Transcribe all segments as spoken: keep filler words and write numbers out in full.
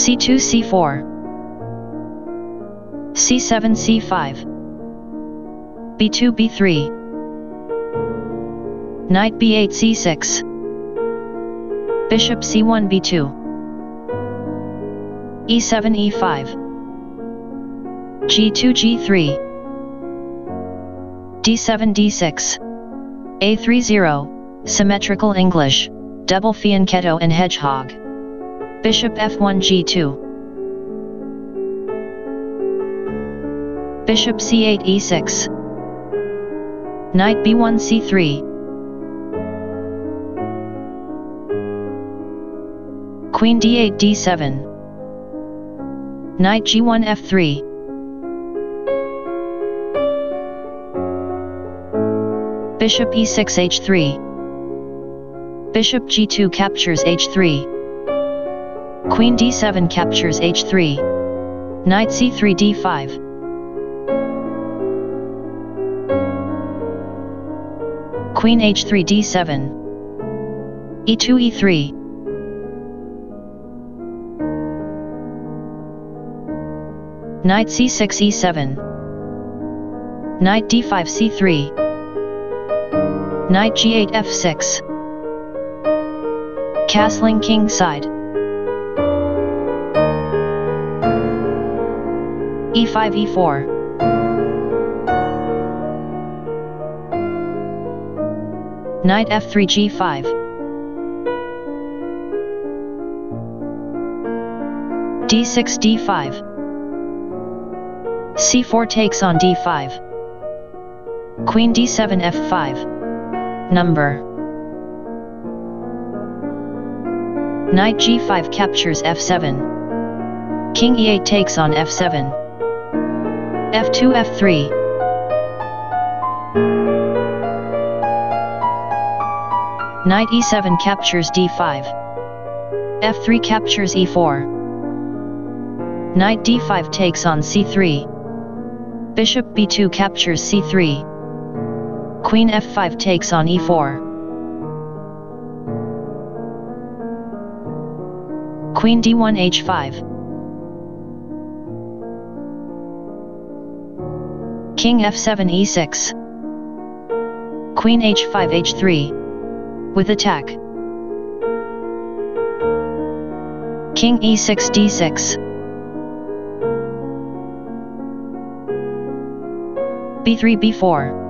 C two C four C seven C five B two B three Knight B eight C six Bishop C one B two E seven E five G two G three D seven D six A thirty, Symmetrical English, Double Fianchetto and Hedgehog. Bishop F one G two Bishop C eight E six Knight B one C three Queen D eight D seven Knight G one F three Bishop E six H three Bishop G two captures H three Queen D seven captures H three Knight C three D five Queen H three D seven E two E three Knight C six E seven Knight D five C three Knight G eight F six Castling kingside E five E four Knight F three G five D six D five C four takes on D five Queen D seven F five Number Knight G five captures F seven King E eight takes on F seven F two F three Knight E seven captures D five F three captures E four Knight D five takes on C three Bishop B two captures C three Queen F five takes on E four Queen D one H five King F seven E six Queen H five H three with attack King E six D six B three B four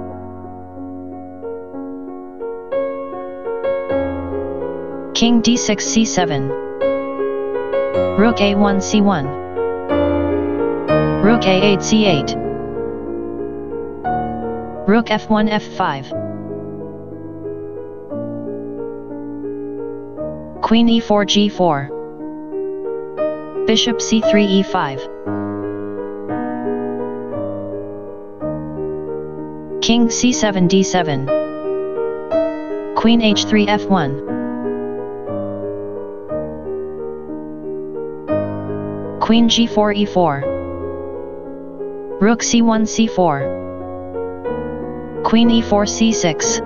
King D six C seven Rook A one C one Rook A eight C eight Rook F one F five Queen E four G four Bishop C three E five King C seven D seven Queen H three F one Queen G four E four Rook C one C four Queen E four C six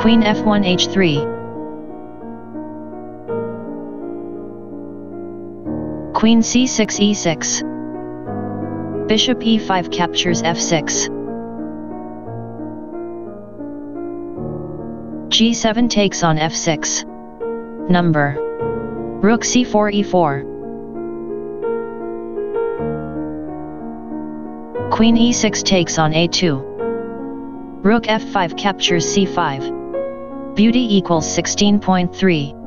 Queen F one H three Queen C six E six Bishop E five captures F six G seven takes on F six Number Rook C four E four Queen E six takes on A two Rook F five captures C five Beauty equals sixteen point three